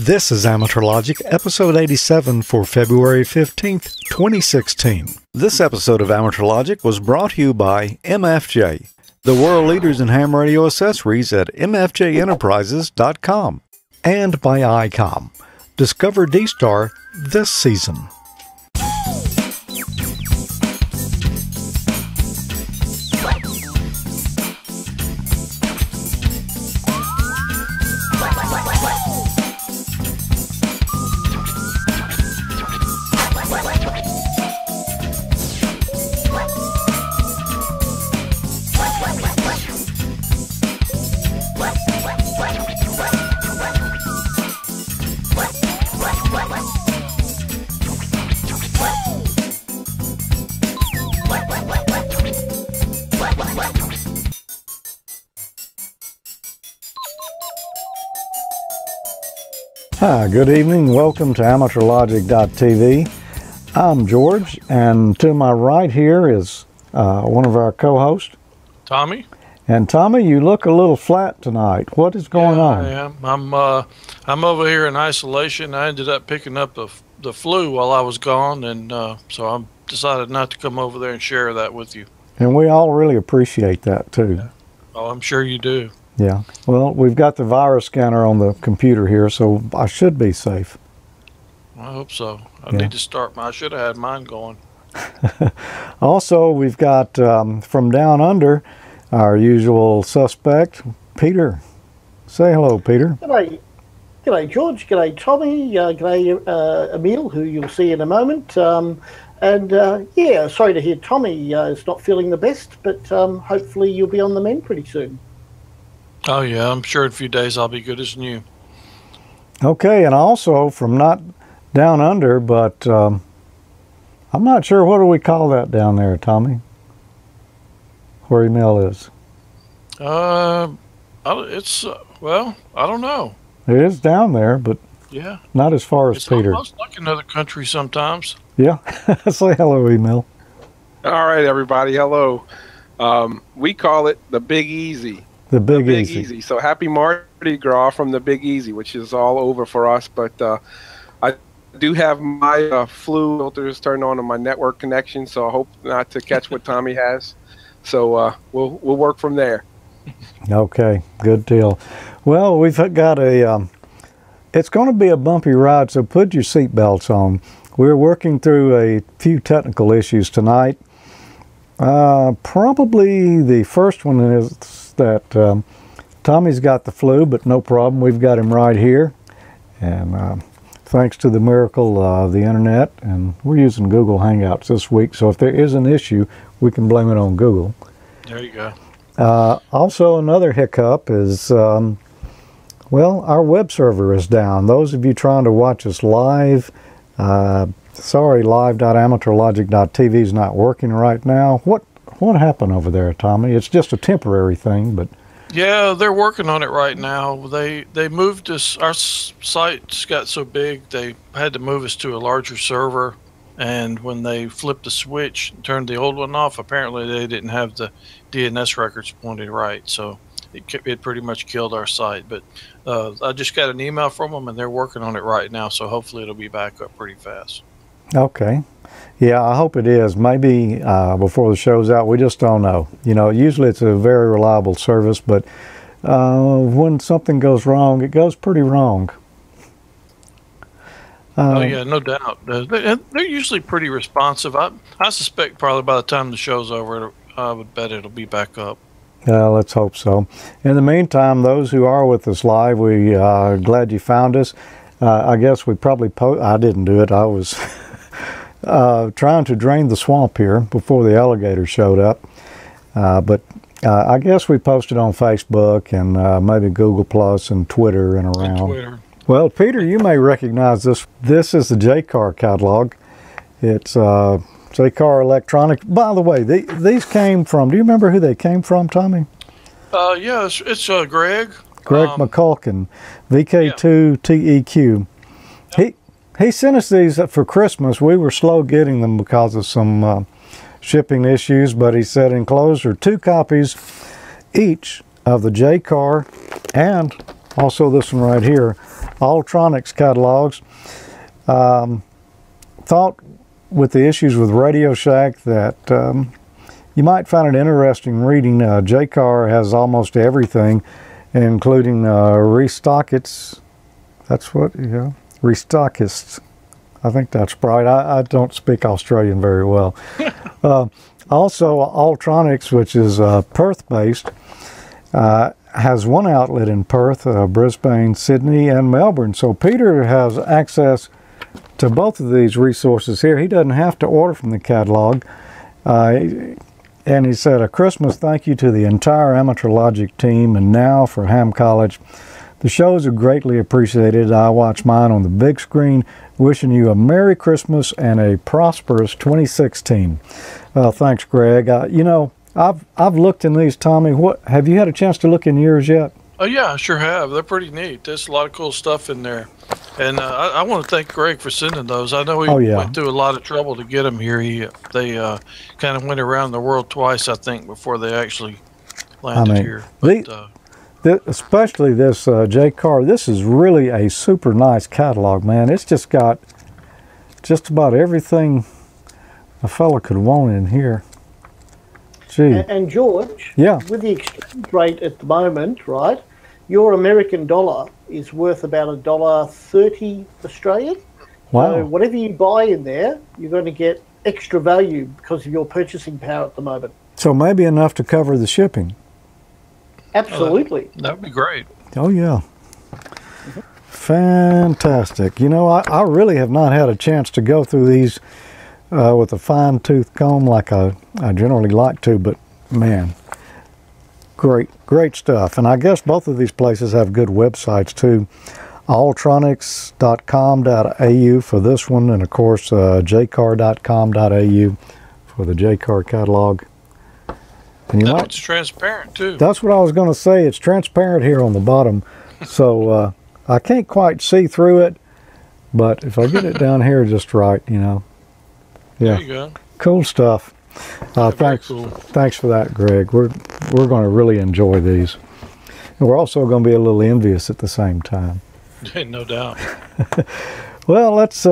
This is Amateur Logic, episode 87 for February 15th, 2016. This episode of Amateur Logic was brought to you by MFJ, the world leaders in ham radio accessories at mfjenterprises.com, and by ICOM. Discover D-Star this season. Hi, good evening. Welcome to AmateurLogic.tv. I'm George, and to my right here is one of our co-hosts, Tommy. And Tommy, you look a little flat tonight. What is going on? I am. I'm over here in isolation. I ended up picking up the flu while I was gone, and so I decided not to come over there and share that with you. And we all really appreciate that too. Yeah. Oh, I'm sure you do. Yeah, well, we've got the virus scanner on the computer here, so I should be safe. I hope so. I need to start mine. I should have had mine going. Also, we've got from down under our usual suspect, Peter. Say hello, Peter. G'day George. G'day, Tommy. G'day, Emil, who you'll see in a moment. And sorry to hear Tommy is not feeling the best, but hopefully you'll be on the mend pretty soon. Oh, yeah, I'm sure in a few days I'll be good as new. Okay, and also from not down under, but I'm not sure, what do we call that down there, Tommy? Where Emil is? I don't know. It is down there, but yeah, not as far as Peter. It's almost like another country sometimes. Yeah, say hello, Emil. All right, everybody, hello. We call it the Big Easy. The Big Easy. So happy Mardi Gras from the Big Easy, which is all over for us. But I do have my flu filters turned on my network connection, so I hope not to catch what Tommy has. So we'll work from there. Okay, good deal. Well, we've got a. It's going to be a bumpy ride, so put your seatbelts on. We're working through a few technical issues tonight. Probably the first one is that Tommy's got the flu, but no problem. We've got him right here. And thanks to the miracle of the internet, and we're using Google Hangouts this week, so if there is an issue, we can blame it on Google. There you go. Also, another hiccup is, well, our web server is down. Those of you trying to watch us live, sorry, live.amateurlogic.tv is not working right now. What happened over there, Tommy? It's just a temporary thing, but yeah, they're working on it right now. They moved us. Our site's got so big they had to move us to a larger server, and when they flipped the switch and turned the old one off, apparently they didn't have the DNS records pointed right, so it pretty much killed our site. But I just got an email from them, and they're working on it right now, so hopefully it'll be back up pretty fast. Okay. Yeah, I hope it is. Maybe before the show's out, we just don't know. You know, usually it's a very reliable service, but when something goes wrong, it goes pretty wrong. Oh, yeah, no doubt. They're usually pretty responsive. I suspect probably by the time the show's over, I would bet it'll be back up. Let's hope so. In the meantime, those who are with us live, we are glad you found us. I guess we probably I didn't do it. I was trying to drain the swamp here before the alligator showed up. But I guess we posted on Facebook and maybe Google Plus and Twitter and around. And Twitter. Well, Peter, you may recognize this. This is the Jaycar catalog. It's Jaycar Electronics. By the way, these came from, do you remember who they came from, Tommy? Yeah, it's Greg. Greg McCulkin, VK2TEQ. Yeah. He sent us these for Christmas. We were slow getting them because of some shipping issues, but he said enclosed are two copies each of the Jaycar and also this one right here Altronics catalogs. Thought with the issues with Radio Shack that you might find it interesting reading. Jaycar has almost everything, including restockets. That's what, yeah, restockists. I think that's right. I don't speak Australian very well. Also, Altronics, which is Perth-based, has one outlet in Perth, Brisbane, Sydney, and Melbourne. So Peter has access to both of these resources here. He doesn't have to order from the catalog. And he said, a Christmas thank you to the entire Amateur Logic team and now for Ham College. The shows are greatly appreciated. I watch mine on the big screen. Wishing you a Merry Christmas and a prosperous 2016. Thanks, Greg. You know, I've looked in these, Tommy. What, have you had a chance to look in yours yet? Oh, yeah, I sure have. They're pretty neat. There's a lot of cool stuff in there. And I want to thank Greg for sending those. I know he went through a lot of trouble to get them here. They kind of went around the world twice, I think, before they actually landed here. But, especially this Jaycar, this is really a super nice catalog, man. It's just got just about everything a fella could want in here. Gee. And George, with the exchange rate at the moment, right, your American dollar is worth about $1.30 Australian. Wow. So whatever you buy in there, you're going to get extra value because of your purchasing power at the moment. So maybe enough to cover the shipping. Absolutely. Oh, that would be great. Oh, yeah. Fantastic. You know, I really have not had a chance to go through these with a fine-tooth comb like I generally like to, but, man, great stuff. And I guess both of these places have good websites, too. Altronics.com.au for this one, and, of course, jcar.com.au for the Jaycar catalog. And it's transparent, too. That's what I was going to say. It's transparent here on the bottom. So I can't quite see through it, but if I get it down here just right, you know. Yeah. There you go. Cool stuff. Thanks. Cool. Thanks for that, Greg. We're going to really enjoy these. And we're also going to be a little envious at the same time. No doubt. Well, let's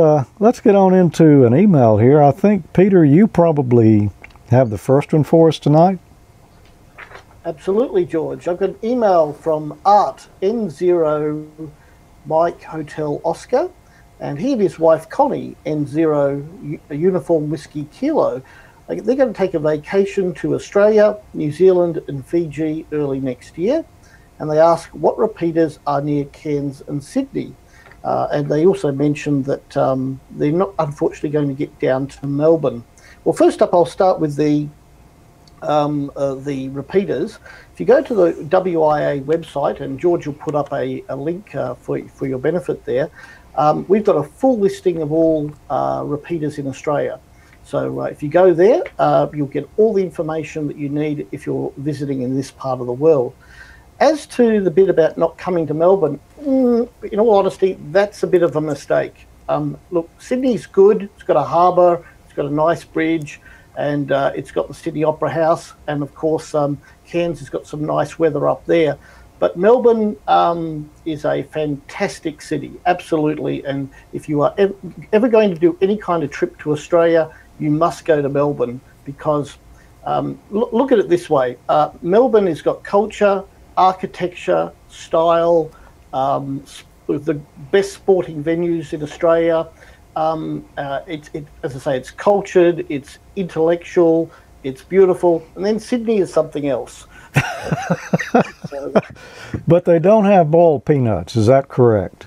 get on into an email here. I think, Peter, you probably have the first one for us tonight. Absolutely, George. I've got an email from Art N0 Mike Hotel Oscar, and he and his wife Connie N0 Uniform Whiskey Kilo. They're going to take a vacation to Australia, New Zealand, and Fiji early next year, and they ask what repeaters are near Cairns and Sydney. And they also mentioned that they're not, unfortunately, going to get down to Melbourne. Well, first up, I'll start with the repeaters. If you go to the WIA website, and George will put up a link for your benefit there, we've got a full listing of all repeaters in Australia. So if you go there, you'll get all the information that you need if you're visiting in this part of the world. As to the bit about not coming to Melbourne, in all honesty, that's a bit of a mistake. Look, Sydney's good. It's got a harbour. It's got a nice bridge. And it's got the Sydney Opera House, and of course Cairns has got some nice weather up there. But Melbourne is a fantastic city, absolutely. And if you are ever going to do any kind of trip to Australia, you must go to Melbourne, because look at it this way. Melbourne has got culture, architecture, style, the best sporting venues in Australia. As I say, it's cultured, it's intellectual, it's beautiful, and then Sydney is something else. So, but they don't have boiled peanuts, is that correct?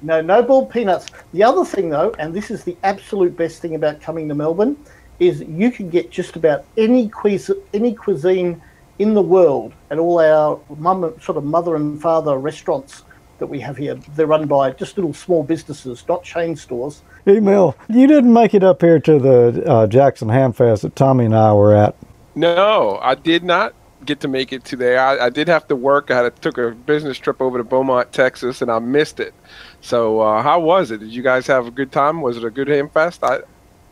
No boiled peanuts. The other thing, though, and this is the absolute best thing about coming to Melbourne, is you can get just about any cuisine in the world at all our mother and father restaurants that we have here. They're run by just little small businesses, not chain stores. Emil, you didn't make it up here to the Jackson Hamfest that Tommy and I were at. No, I did not get to make it today. I did have to work. I took a business trip over to Beaumont, Texas, and I missed it. So how was it? Did you guys have a good time? Was it a good Hamfest?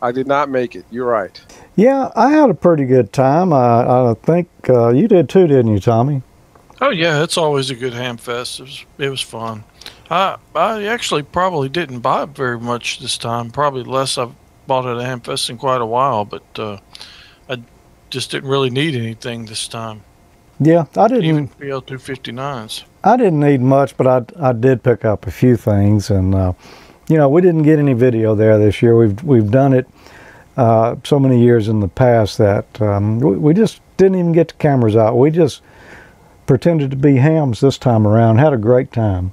I did not make it. You're right. Yeah, I had a pretty good time. I think you did too, didn't you, Tommy? Oh yeah, it's always a good ham fest. It was fun. I actually probably didn't buy very much this time. Probably less I've bought at Hamfest in quite a while, but I just didn't really need anything this time. Yeah, I didn't. Even PL259s. I didn't need much, but I did pick up a few things, and you know, we didn't get any video there this year. We've done it so many years in the past that we just didn't even get the cameras out. We just pretended to be hams this time around. Had a great time.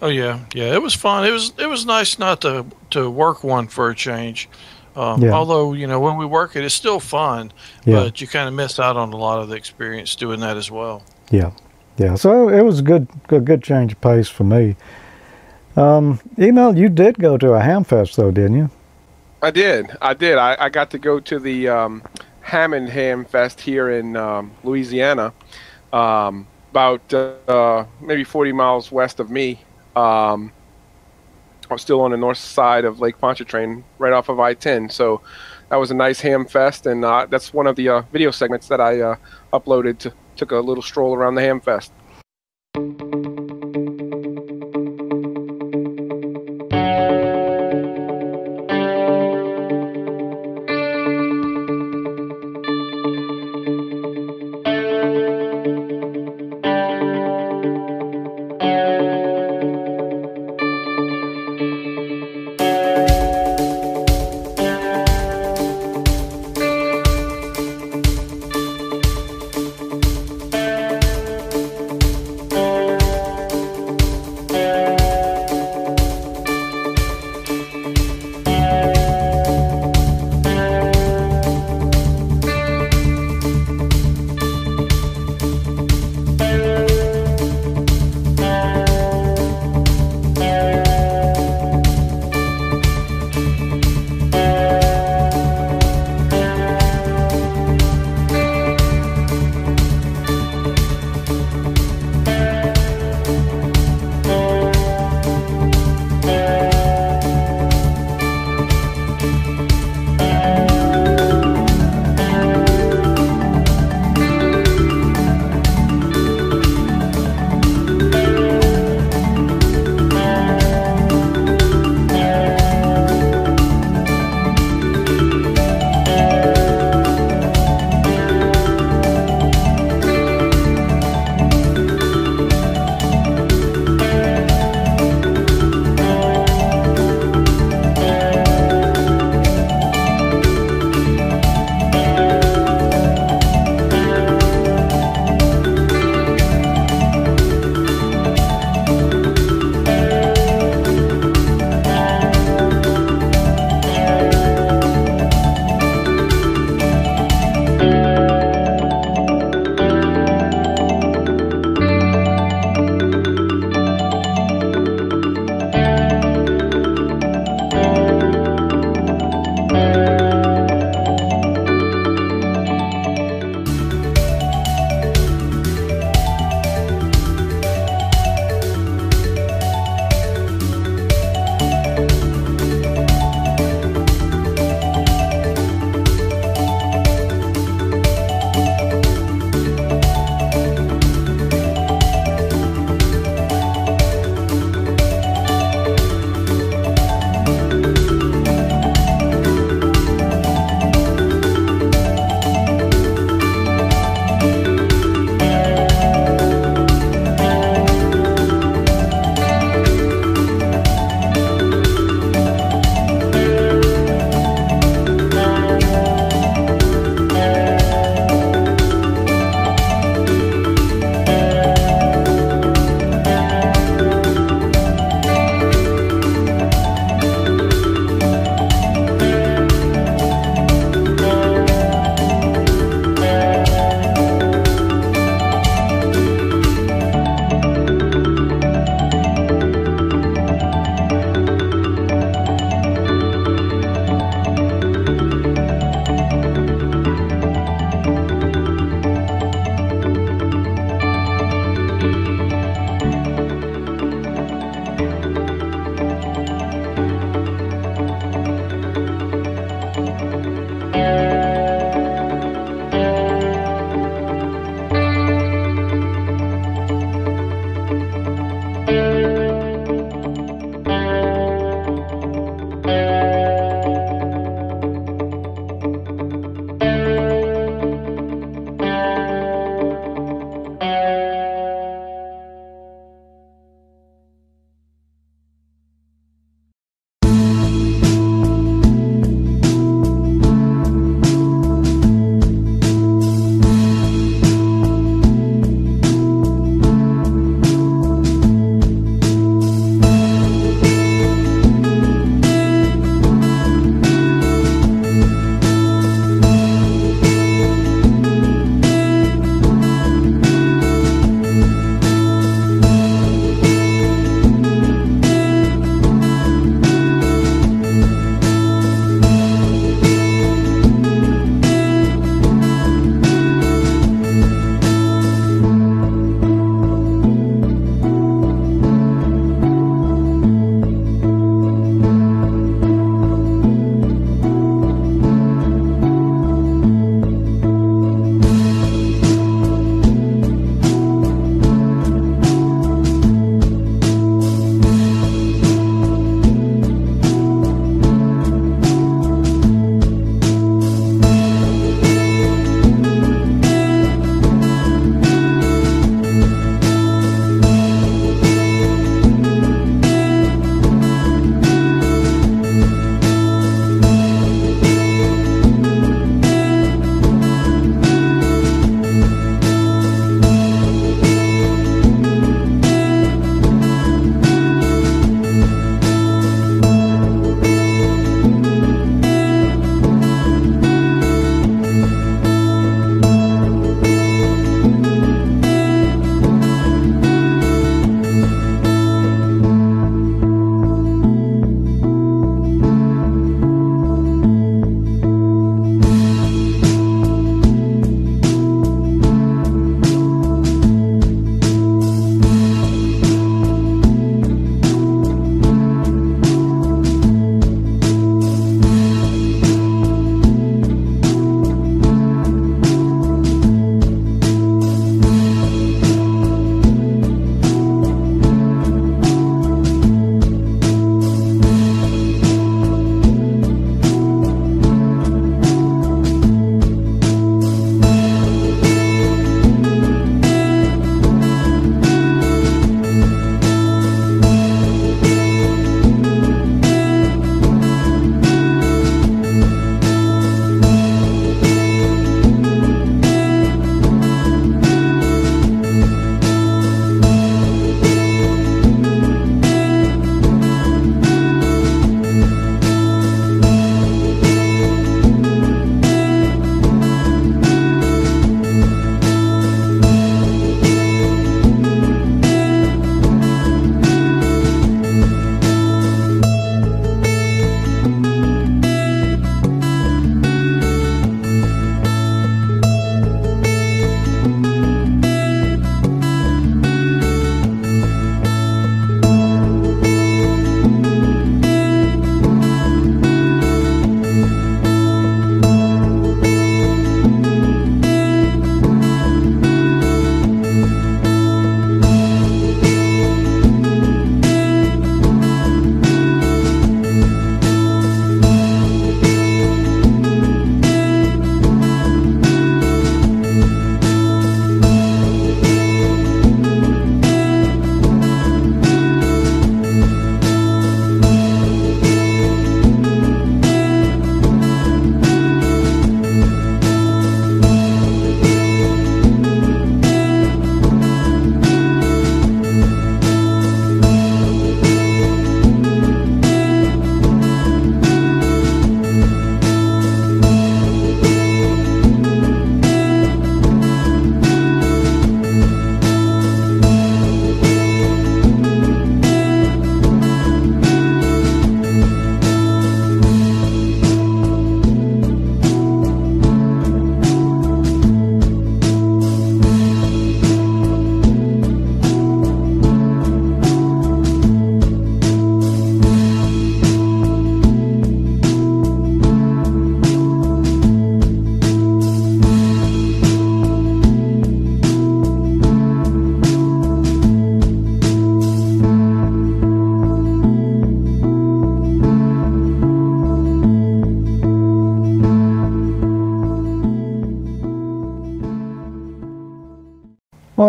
Oh yeah, yeah, it was fun. It was nice not to work one for a change. Yeah. Although, you know, when we work it, it's still fun, yeah, but you kind of miss out on a lot of the experience doing that as well. Yeah, yeah. So it was a good change of pace for me. Emil, you did go to a Hamfest though, didn't you? I did. I got to go to the Hammond Hamfest here in Louisiana, about maybe 40 miles west of me. I was still on the north side of Lake Pontchartrain, right off of I-10. So that was a nice ham fest, and that's one of the video segments that I uploaded. Took a little stroll around the ham fest.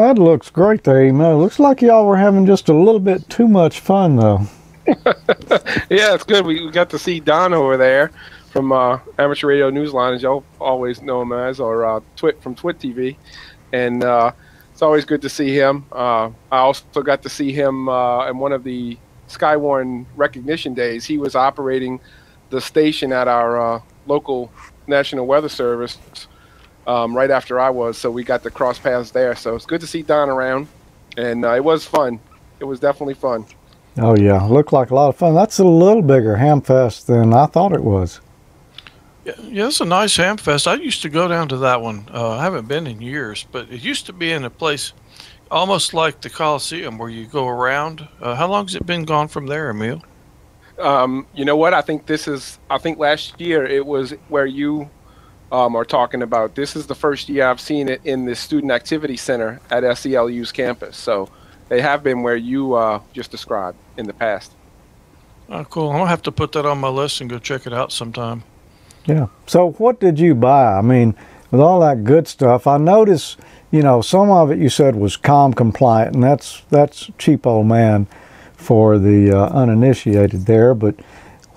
That looks great there, Emo. Looks like y'all were having just a little bit too much fun, though. Yeah, it's good. We got to see Don over there from Amateur Radio Newsline, as y'all always know him as, or Twit from Twit TV. And it's always good to see him. I also got to see him in one of the Skywarn recognition days. He was operating the station at our local National Weather Service right after I was, so we got to cross paths there. So it's good to see Don around, and it was fun. It was definitely fun. Oh, yeah. Looked like a lot of fun. That's a little bigger Hamfest than I thought it was. Yeah, it's a nice Hamfest. I used to go down to that one. I haven't been in years, but it used to be in a place almost like the Coliseum where you go around. How long has it been gone from there, Emil? You know what? I think last year it was where you are talking about. This is the first year I've seen it in the Student Activity Center at SELU's campus. So they have been where you just described in the past. Oh, cool. I'm going to have to put that on my list and go check it out sometime. Yeah. So what did you buy? I mean, with all that good stuff, I noticed, you know, some of it you said was COM compliant, and that's cheap old man for the uninitiated there. But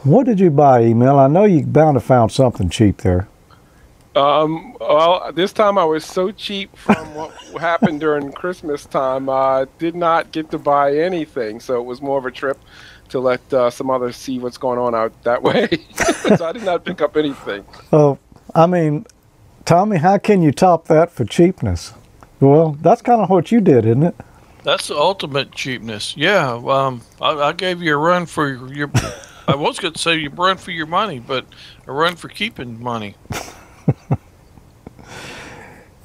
what did you buy, Emil? I know you bound to found something cheap there. Well, this time I was so cheap from what happened during Christmas time, I did not get to buy anything. So it was more of a trip to let some others see what's going on out that way. So I did not pick up anything. Oh, I mean, Tommy, how can you top that for cheapness? Well, that's kind of what you did, isn't it? That's the ultimate cheapness. Yeah. I gave you a run for your I was going to say you run for your money, but a run for keeping money.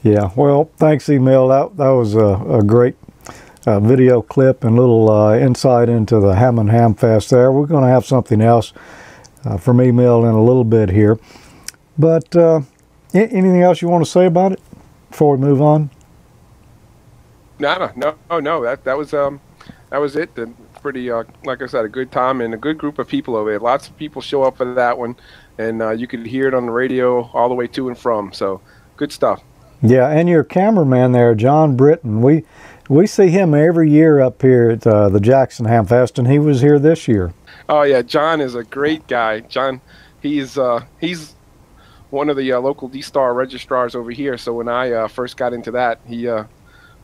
Yeah, well, thanks, Emil. That was a great video clip and little insight into the Hammond Hamfest there. We're going to have something else from Emil in a little bit here. But anything else you want to say about it before we move on? No. That was it. Pretty, like I said, a good time and a good group of people over there. Lots of people show up for that one. And you could hear it on the radio all the way to and from. So, good stuff. Yeah, and your cameraman there, John Britton, we see him every year up here at the Jackson Hamfest, and he was here this year. Oh, yeah, John is a great guy. John, he's one of the local D-Star registrars over here. So when I first got into that, he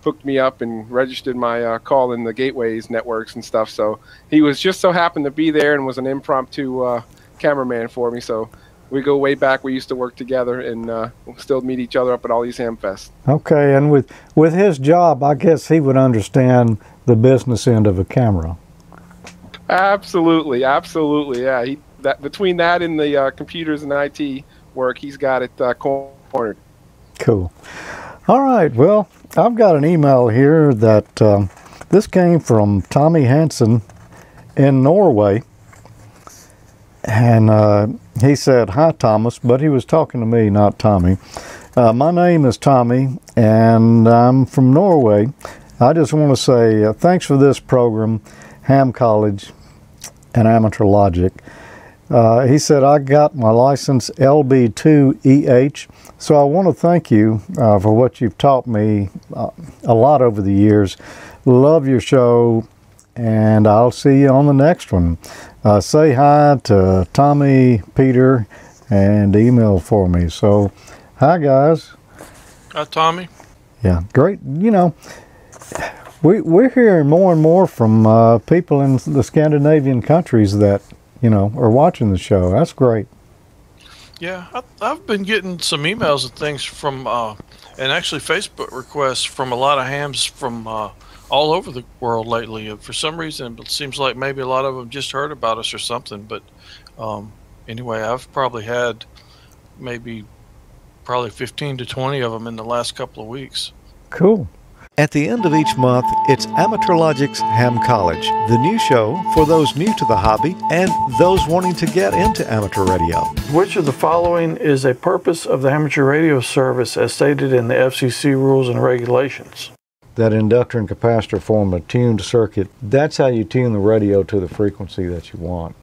hooked me up and registered my call in the gateways networks and stuff. So he was just so happened to be there and was an impromptu cameraman for me, so we go way back. We used to work together, and we'll still meet each other up at all these Hamfests. Okay, and with his job, I guess he would understand the business end of a camera. Absolutely, yeah. Between that and the computers and IT work, he's got it cornered. Cool. All right. Well, I've got an email here that this came from Tommy Hansen in Norway. And he said, "Hi, Thomas," but he was talking to me, not Tommy. "My name is Tommy, and I'm from Norway. I just want to say thanks for this program, Ham College and Amateur Logic." He said, "I got my license LB2EH, so I want to thank you for what you've taught me a lot over the years. Love your show, and I'll see you on the next one. Say hi to Tommy, Peter, and Email for me." So, hi, guys. Hi, Tommy. Yeah, great. You know, we're hearing more and more from people in the Scandinavian countries that, you know, are watching the show. That's great. Yeah, I've been getting some emails and things from, and actually Facebook requests from a lot of hams from all over the world lately. For some reason, it seems like maybe a lot of them just heard about us or something. But anyway, I've probably had probably 15 to 20 of them in the last couple of weeks. Cool. At the end of each month, it's Amateur Logic's Ham College, the new show for those new to the hobby and those wanting to get into amateur radio. Which of the following is a purpose of the amateur radio service as stated in the FCC rules and regulations? That inductor and capacitor form a tuned circuit. That's how you tune the radio to the frequency that you want.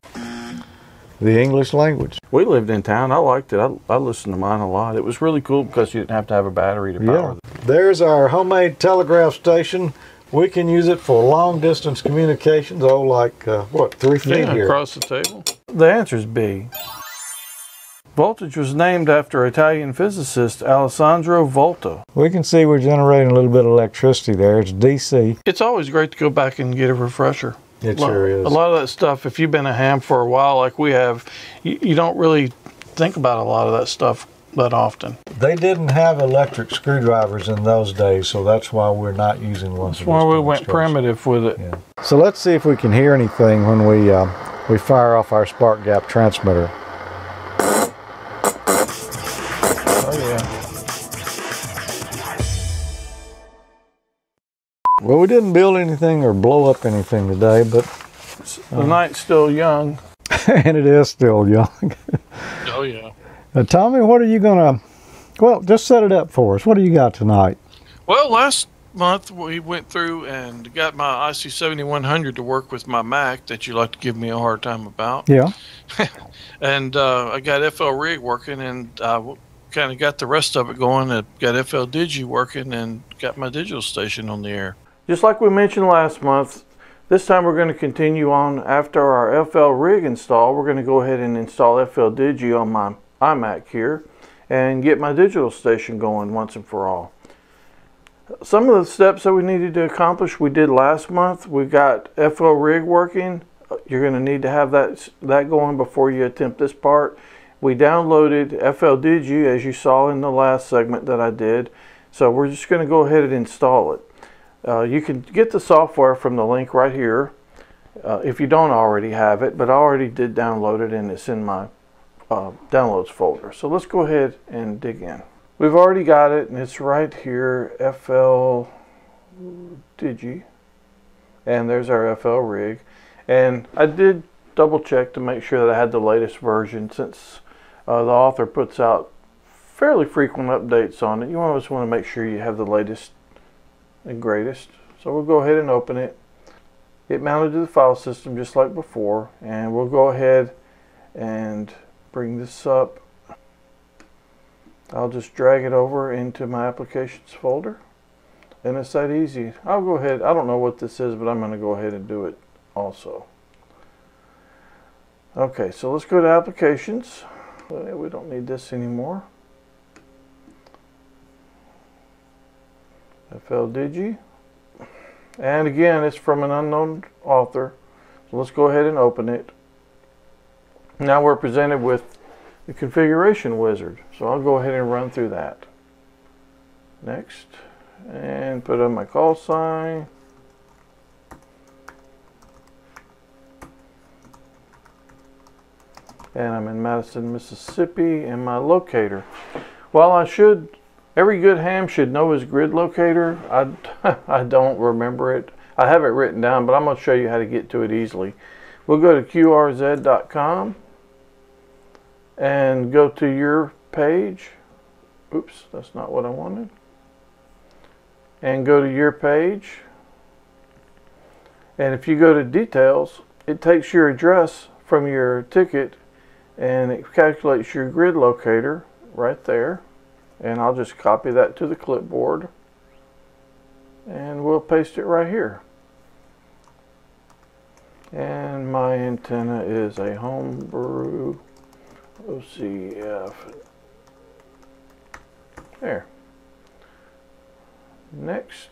the English language. We lived in town. I liked it. I listened to mine a lot. It was really cool because you didn't have to have a battery to power it. There's our homemade telegraph station. We can use it for long distance communications, oh, like, what, 3 feet here? Across the table. The answer is B. Voltage was named after Italian physicist Alessandro Volta. We can see we're generating a little bit of electricity there. It's DC. It's always great to go back and get a refresher. It sure is. A lot of that stuff, if you've been a ham for a while like we have, you don't really think about a lot of that stuff that often. They didn't have electric screwdrivers in those days, so that's why we're not using one. That's why we went primitive with it. Yeah. So let's see if we can hear anything when we fire off our spark gap transmitter. Well, we didn't build anything or blow up anything today, but... the night's still young. And it is still young. Oh, yeah. Now, Tommy, what are you going to... Well, just set it up for us. What do you got tonight? Well, last month we went through and got my IC-7100 to work with my Mac that you like to give me a hard time about. Yeah. And I got FL rig working, and kind of got the rest of it going. I got FL Digi working and got my digital station on the air. Just like we mentioned last month, this time we're going to continue on after our FL rig install. We're going to go ahead and install FL Digi on my iMac here and get my digital station going once and for all. Some of the steps that we needed to accomplish we did last month. We got FL rig working. You're going to need to have that going before you attempt this part. We downloaded FL Digi as you saw in the last segment that I did. So we're just going to go ahead and install it. You can get the software from the link right here if you don't already have it, but I already did download it and it's in my downloads folder. So let's go ahead and dig in. We've already got it and it's right here, FL Digi, and there's our FL rig. And I did double check to make sure that I had the latest version, since the author puts out fairly frequent updates on it. You always want to make sure you have the latest and greatest. So we'll go ahead and open it. It mounted to the file system just like before, and we'll go ahead and bring this up. I'll just drag it over into my applications folder, and it's that easy. I'll go ahead, I don't know what this is, but I'm going to go ahead and do it also. Okay, so let's go to applications. We don't need this anymore. FL Digi, and again it's from an unknown author, so let's go ahead and open it. Now we're presented with the configuration wizard, so I'll go ahead and run through that. Next, and put on my call sign, and I'm in Madison, Mississippi, and my locator. Well, I should... Every good ham should know his grid locator. I don't remember it. I have it written down, but I'm going to show you how to get to it easily. We'll go to qrz.com and go to your page. Oops, that's not what I wanted. And go to your page. And if you go to details, it takes your address from your ticket and it calculates your grid locator right there. And I'll just copy that to the clipboard and we'll paste it right here. And my antenna is a homebrew OCF. There. Next.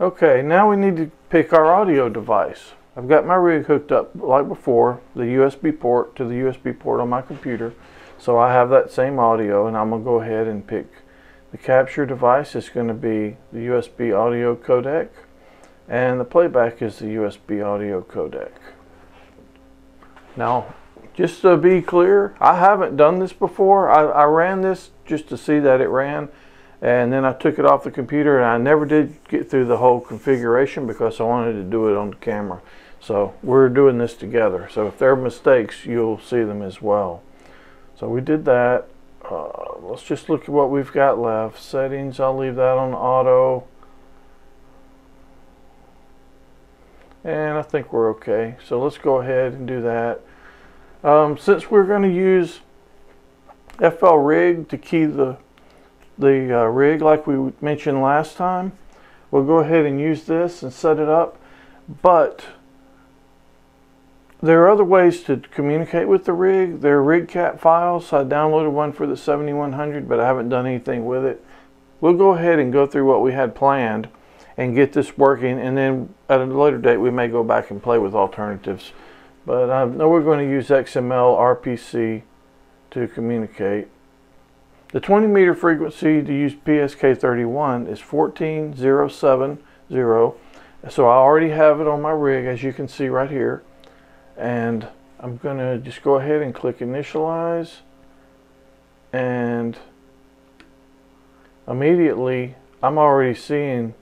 Okay, now we need to pick our audio device. I've got my rig hooked up like before, the USB port to the USB port on my computer. So I have that same audio, and I'm going to go ahead and pick the capture device. It's going to be the USB audio codec, and the playback is the USB audio codec. Now, just to be clear, I haven't done this before. I ran this just to see that it ran, and then I took it off the computer, and I never did get through the whole configuration because I wanted to do it on the camera. So we're doing this together. So if there are mistakes, you'll see them as well. So we did that. Let's just look at what we've got left. Settings, I'll leave that on auto. And I think we're okay. So let's go ahead and do that. Since we're going to use FL rig to key the rig like we mentioned last time, we'll go ahead and use this and set it up. But there are other ways to communicate with the rig. There are rig cat files. I downloaded one for the 7100, but I haven't done anything with it. We'll go ahead and go through what we had planned and get this working, and then at a later date we may go back and play with alternatives. But I know we're going to use XML RPC to communicate. The 20 meter frequency to use PSK31 is 14070, so I already have it on my rig, as you can see right here. And I'm going to just go ahead and click initialize, and immediately I'm already seeing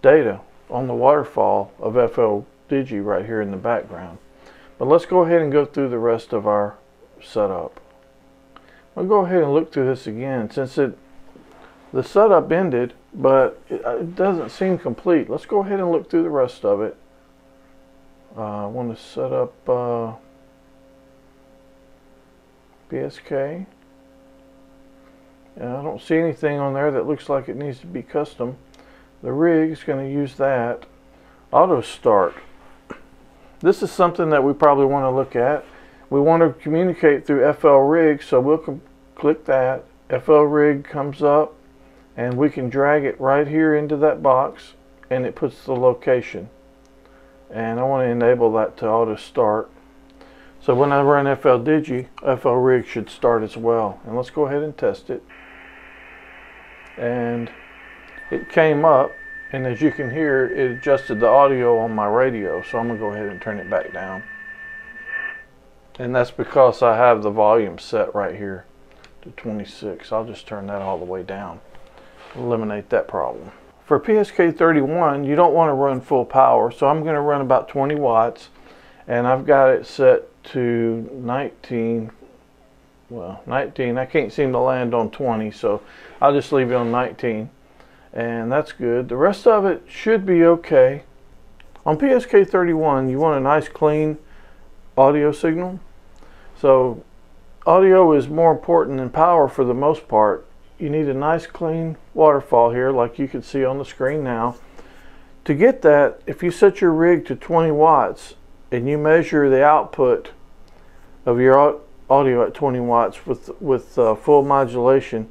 data on the waterfall of FL Digi right here in the background. But let's go ahead and go through the rest of our setup. I'll go ahead and look through this again, since the setup ended, but it doesn't seem complete. Let's go ahead and look through the rest of it. I want to set up PSK. And I don't see anything on there that looks like it needs to be custom. The rig is going to use that. Auto start. This is something that we probably want to look at. We want to communicate through FL rig, so we'll click that. FL rig comes up, and we can drag it right here into that box, and it puts the location. And I want to enable that to auto start. So when I run FL Digi, FL Rig should start as well. And let's go ahead and test it. And it came up, and as you can hear, it adjusted the audio on my radio. So I'm going to go ahead and turn it back down. And that's because I have the volume set right here to 26. I'll just turn that all the way down. Eliminate that problem. For PSK31, you don't want to run full power, so I'm going to run about 20 watts, and I've got it set to 19. Well, 19, I can't seem to land on 20, so I'll just leave it on 19, and that's good. The rest of it should be okay. On PSK31, you want a nice clean audio signal. So audio is more important than power for the most part. You need a nice clean waterfall here, like you can see on the screen now. To get that, if you set your rig to 20 watts and you measure the output of your audio at 20 watts with full modulation,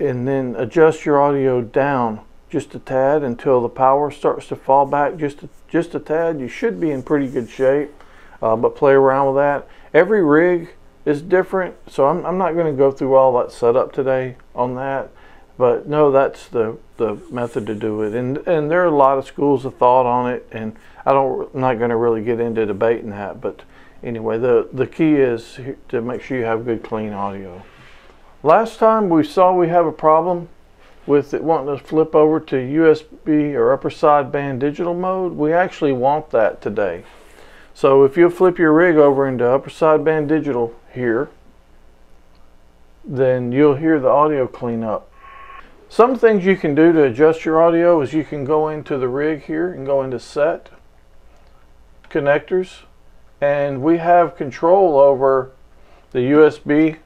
and then adjust your audio down just a tad until the power starts to fall back just a tad, you should be in pretty good shape. But play around with that. Every rig is different, so I'm not going to go through all that setup today on that, but no, that's the method to do it, and there are a lot of schools of thought on it, and I'm not going to really get into debating that, but anyway, the key is to make sure you have good clean audio. Last time we saw we have a problem with it wanting to flip over to USB or upper sideband digital mode. We actually want that today. So if you flip your rig over into upper sideband digital here, then you'll hear the audio clean up. Some things you can do to adjust your audio is you can go into the rig here and go into set, connectors, and we have control over the USB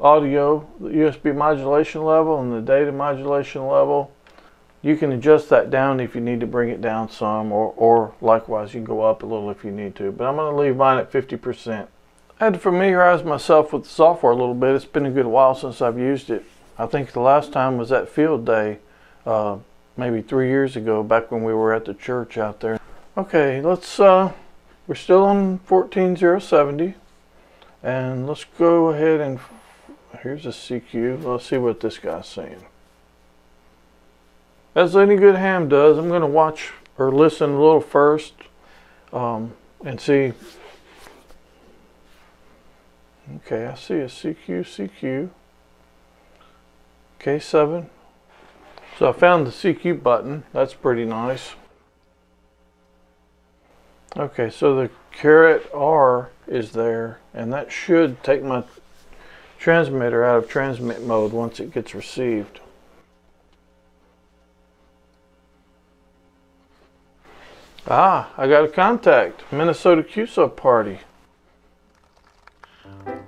audio, the USB modulation level, and the data modulation level. You can adjust that down if you need to bring it down some, or likewise you can go up a little if you need to, but I'm going to leave mine at 50%. I had to familiarize myself with the software a little bit. It's been a good while since I've used it. I think the last time was at field day, maybe 3 years ago, back when we were at the church out there. Okay, let's we're still on 14070, and let's go ahead and here's a CQ. Let's see what this guy's saying. As any good ham does, I'm going to watch or listen a little first and see. Okay, I see a CQ, K7. So I found the CQ button. That's pretty nice. Okay, so the $R is there, and that should take my transmitter out of transmit mode once it gets received. Ah, I got a contact. Minnesota QSO party.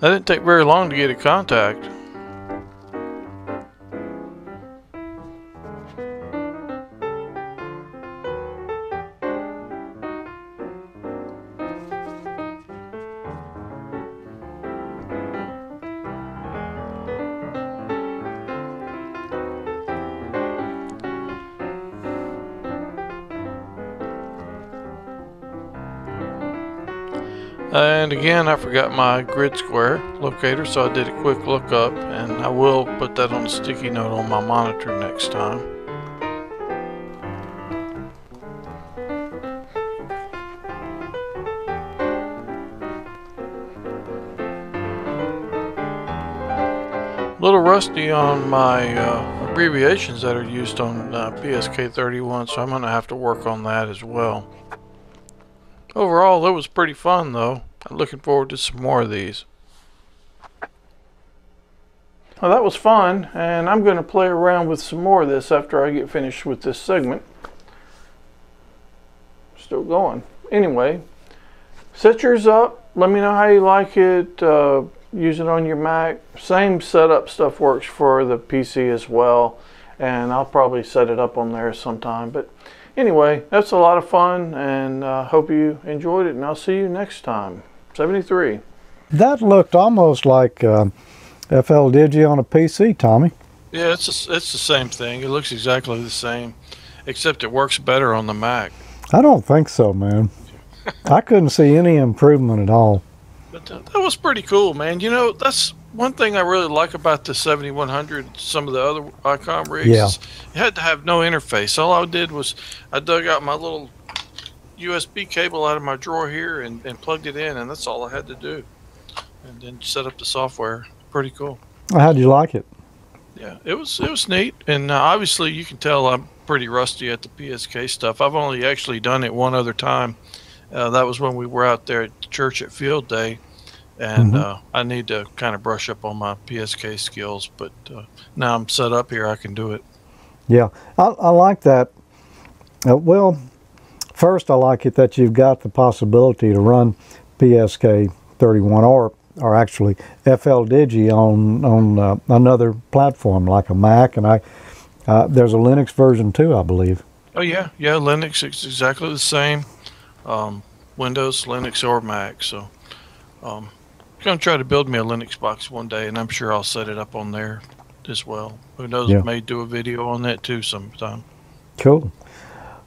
That didn't take very long to get a contact. And again, I forgot my grid square locator, so I did a quick look up, and I will put that on a sticky note on my monitor next time. A little rusty on my abbreviations that are used on PSK31, so I'm going to have to work on that as well. Overall, that was pretty fun though. I'm looking forward to some more of these. Well, that was fun, and I'm going to play around with some more of this after I get finished with this segment. Still going. Anyway, set yours up. Let me know how you like it. Use it on your Mac. Same setup stuff works for the PC as well, and I'll probably set it up on there sometime. But anyway, that's a lot of fun, and hope you enjoyed it, and I'll see you next time. 73. That looked almost like FL Digi on a PC, Tommy. Yeah, it's the same thing. It looks exactly the same, except it works better on the Mac. I don't think so, man. I couldn't see any improvement at all. But that was pretty cool, man. You know, that's one thing I really like about the 7100, some of the other ICOM rigs, is it had to have no interface. All I did was I dug out my little USB cable out of my drawer here and plugged it in, and that's all I had to do. And then set up the software. Pretty cool. How'd you like it? Yeah, it was neat. And obviously you can tell I'm pretty rusty at the PSK stuff. I've only actually done it one other time. That was when we were out there at church at field day. And I need to kind of brush up on my PSK skills, but now I'm set up here, I can do it. Yeah, I like that. Well, first I like it that you've got the possibility to run PSK31 or actually FL Digi on another platform like a Mac, and there's a Linux version too, I believe. Oh yeah, Linux is exactly the same, Windows, Linux, or Mac, so. I'm going to try to build me a Linux box one day, and I'm sure I'll set it up on there as well. Who knows, I may do a video on that too sometime. Cool.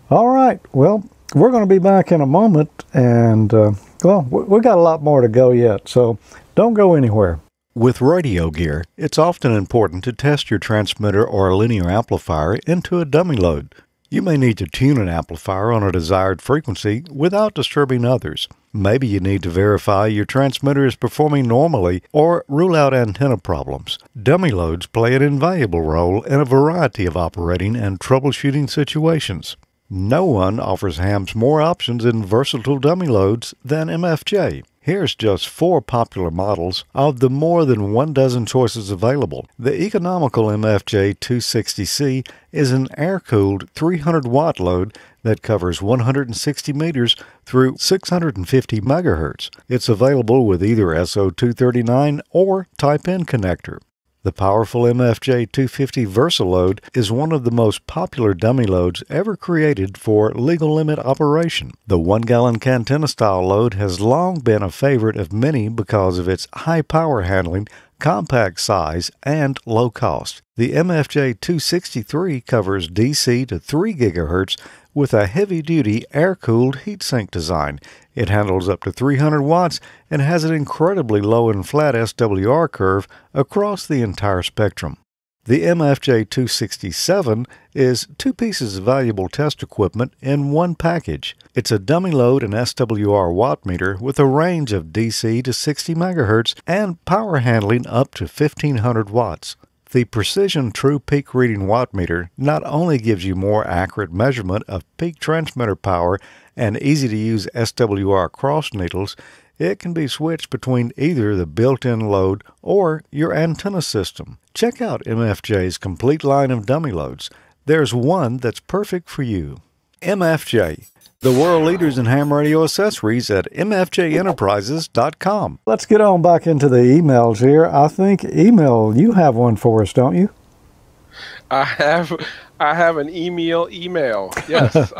All right. Well, we're going to be back in a moment, and well, we've got a lot more to go yet, so don't go anywhere. With radio gear, it's often important to test your transmitter or linear amplifier into a dummy load. You may need to tune an amplifier on a desired frequency without disturbing others. Maybe you need to verify your transmitter is performing normally or rule out antenna problems. Dummy loads play an invaluable role in a variety of operating and troubleshooting situations. No one offers hams more options in versatile dummy loads than MFJ. Here's just 4 popular models of the more than 1 dozen choices available. The economical MFJ 260C is an air-cooled 300-watt load that covers 160 meters through 650 megahertz. It's available with either SO239 or Type-N connector. The powerful MFJ 250 VersaLoad is one of the most popular dummy loads ever created for legal limit operation. The 1-gallon cantina-style load has long been a favorite of many because of its high power handling, compact size, and low cost. The MFJ 263 covers DC to 3 GHz with a heavy-duty air-cooled heatsink design. It handles up to 300 watts and has an incredibly low and flat SWR curve across the entire spectrum. The MFJ 267 is 2 pieces of valuable test equipment in 1 package. It's a dummy load and SWR wattmeter with a range of DC to 60 MHz and power handling up to 1500 watts. The Precision True Peak Reading Wattmeter not only gives you more accurate measurement of peak transmitter power and easy-to-use SWR cross needles, it can be switched between either the built-in load or your antenna system. Check out MFJ's complete line of dummy loads. There's one that's perfect for you. MFJ. The world leaders in ham radio accessories at mfjenterprises.com. Let's get on back into the emails here. I think, Emil, you have one for us, don't you? I have an email. Yes.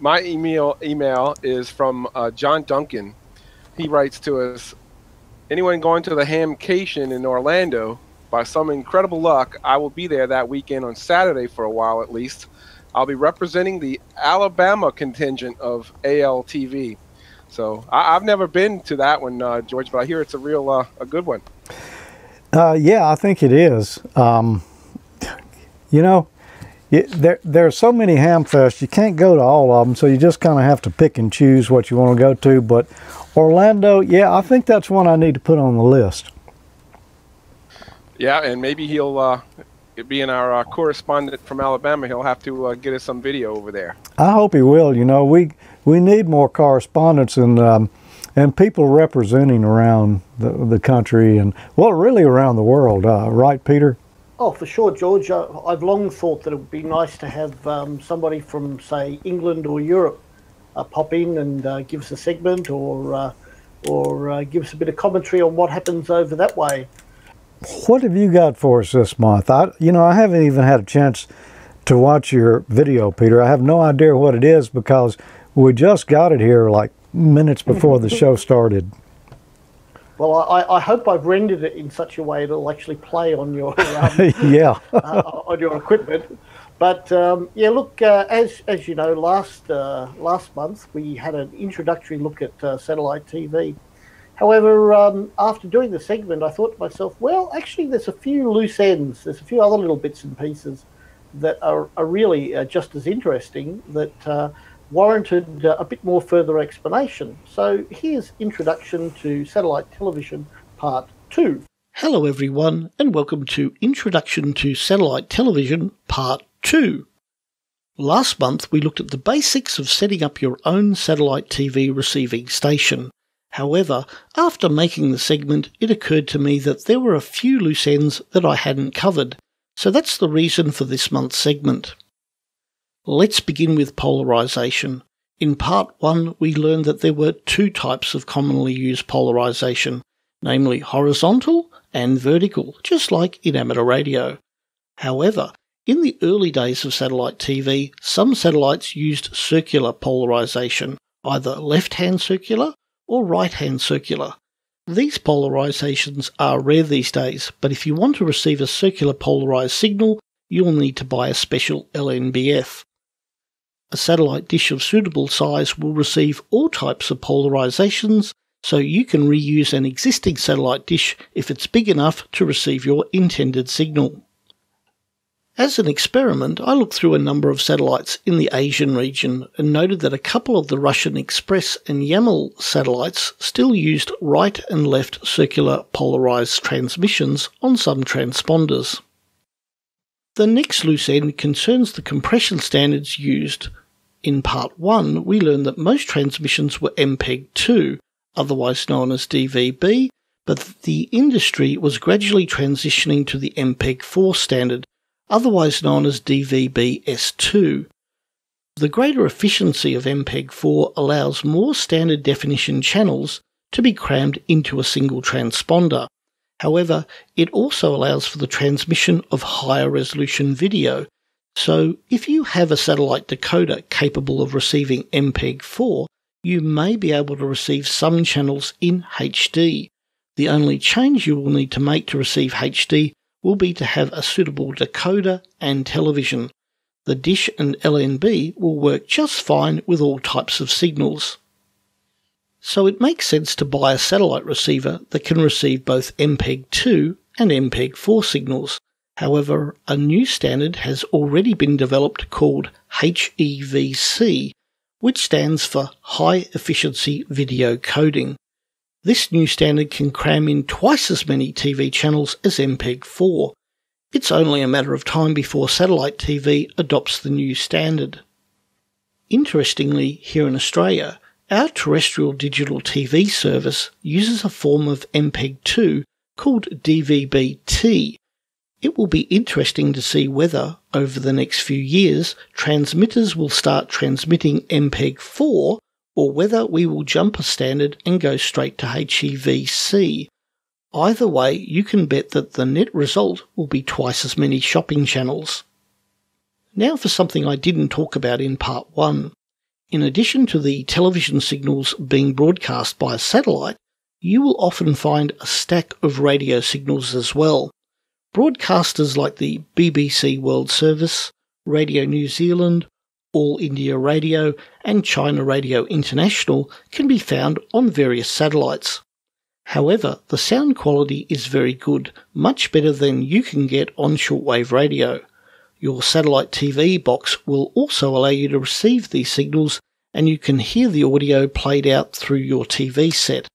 My email is from John Duncan. He writes to us, anyone going to the Hamcation in Orlando, by some incredible luck, I will be there that weekend on Saturday for a while at least. I'll be representing the Alabama contingent of ALTV. So I've never been to that one, George, but I hear it's a real a good one. Yeah, I think it is. You know, there are so many Hamfests, you can't go to all of them, so you just kind of have to pick and choose what you want to go to. But Orlando, yeah, I think that's one I need to put on the list. Yeah, and maybe he'll... being our correspondent from Alabama, he'll have to get us some video over there. I hope he will. You know, we need more correspondents and people representing around the country and, well, really around the world, right, Peter? Oh, for sure, George. I've long thought that it would be nice to have somebody from, say, England or Europe pop in and give us a segment or give us a bit of commentary on what happens over that way. What have you got for us this month? You know, I haven't even had a chance to watch your video, Peter. I have no idea what it is because we just got it here like minutes before the show started. Well, I hope I've rendered it in such a way it'll actually play on your yeah on your equipment. But yeah, look, as you know, last month we had an introductory look at satellite TV. However, after doing the segment, I thought to myself, well, actually, there's a few loose ends. There's a few other little bits and pieces that are really just as interesting that warranted a bit more further explanation. So here's Introduction to Satellite Television Part 2. Hello, everyone, and welcome to Introduction to Satellite Television Part 2. Last month, we looked at the basics of setting up your own satellite TV receiving station. However, after making the segment, it occurred to me that there were a few loose ends that I hadn't covered, so that's the reason for this month's segment. Let's begin with polarization. In Part 1, we learned that there were two types of commonly used polarization, namely horizontal and vertical, just like in amateur radio. However, in the early days of satellite TV, some satellites used circular polarization, either left-hand circular or right-hand circular. These polarizations are rare these days, but if you want to receive a circular polarized signal, you'll need to buy a special LNBF. A satellite dish of suitable size will receive all types of polarizations, so you can reuse an existing satellite dish if it's big enough to receive your intended signal. As an experiment, I looked through a number of satellites in the Asian region and noted that a couple of the Russian Express and Yamal satellites still used right and left circular polarized transmissions on some transponders. The next loose end concerns the compression standards used. In Part 1, we learned that most transmissions were MPEG-2, otherwise known as DVB, but the industry was gradually transitioning to the MPEG-4 standard, otherwise known as DVB-S2. The greater efficiency of MPEG-4 allows more standard definition channels to be crammed into a single transponder. However, it also allows for the transmission of higher resolution video, so if you have a satellite decoder capable of receiving MPEG-4, you may be able to receive some channels in HD. The only change you will need to make to receive HD will be to have a suitable decoder and television. The dish and LNB will work just fine with all types of signals. So it makes sense to buy a satellite receiver that can receive both MPEG-2 and MPEG-4 signals. However, a new standard has already been developed called HEVC, which stands for High Efficiency Video Coding. This new standard can cram in twice as many TV channels as MPEG-4. It's only a matter of time before satellite TV adopts the new standard. Interestingly, here in Australia, our terrestrial digital TV service uses a form of MPEG-2 called DVB-T. It will be interesting to see whether, over the next few years, transmitters will start transmitting MPEG-4 or whether we will jump a standard and go straight to HEVC. Either way, you can bet that the net result will be twice as many shopping channels. Now for something I didn't talk about in part 1. In addition to the television signals being broadcast by a satellite, you will often find a stack of radio signals as well. Broadcasters like the BBC World Service, Radio New Zealand, All India Radio and China Radio International can be found on various satellites. However, the sound quality is very good, much better than you can get on shortwave radio. Your satellite TV box will also allow you to receive these signals, and you can hear the audio played out through your TV set.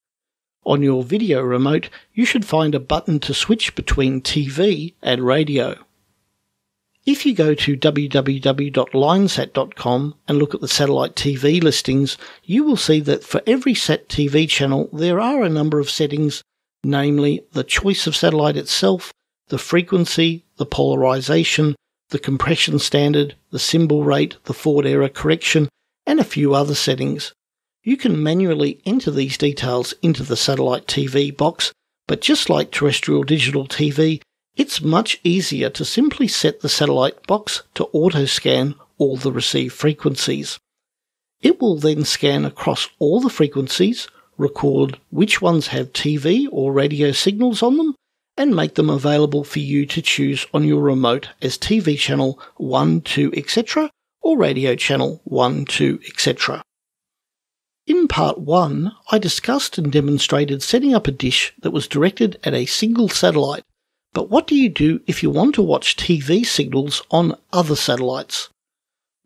On your video remote, you should find a button to switch between TV and radio. If you go to www.linesat.com and look at the satellite TV listings, you will see that for every sat TV channel there are a number of settings, namely the choice of satellite itself, the frequency, the polarization, the compression standard, the symbol rate, the forward error correction, and a few other settings. You can manually enter these details into the satellite TV box, but just like terrestrial digital TV, it's much easier to simply set the satellite box to auto-scan all the received frequencies. It will then scan across all the frequencies, record which ones have TV or radio signals on them, and make them available for you to choose on your remote as TV channel 1, 2, etc. or radio channel 1, 2, etc. In part 1, I discussed and demonstrated setting up a dish that was directed at a single satellite, but what do you do if you want to watch TV signals on other satellites?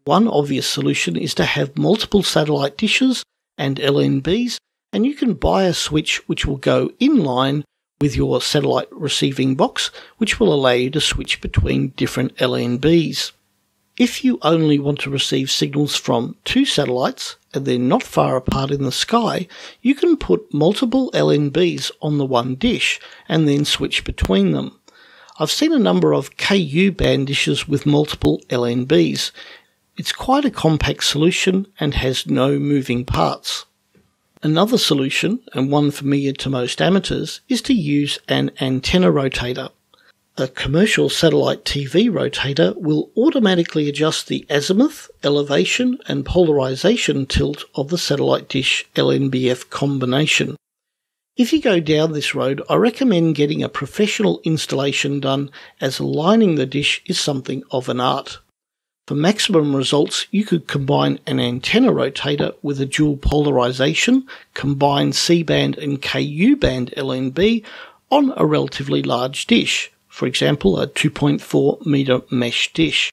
One obvious solution is to have multiple satellite dishes and LNBs, and you can buy a switch which will go inline with your satellite receiving box, which will allow you to switch between different LNBs. If you only want to receive signals from two satellites, and they're not far apart in the sky, you can put multiple LNBs on the one dish and then switch between them. I've seen a number of KU band dishes with multiple LNBs. It's quite a compact solution and has no moving parts. Another solution, and one familiar to most amateurs, is to use an antenna rotator. A commercial satellite TV rotator will automatically adjust the azimuth, elevation and polarization tilt of the satellite dish LNBF combination. If you go down this road, I recommend getting a professional installation done, as aligning the dish is something of an art. For maximum results, you could combine an antenna rotator with a dual polarization, combine C-band and KU-band LNB on a relatively large dish. For example, a 2.4 meter mesh dish.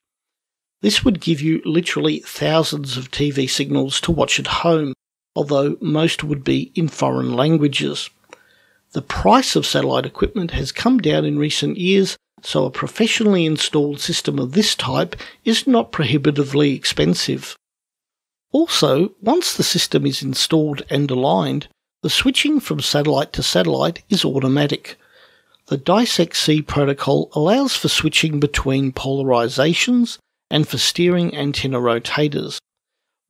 This would give you literally thousands of TV signals to watch at home, although most would be in foreign languages. The price of satellite equipment has come down in recent years, so a professionally installed system of this type is not prohibitively expensive. Also, once the system is installed and aligned, the switching from satellite to satellite is automatic. The DISEC-C protocol allows for switching between polarizations and for steering antenna rotators.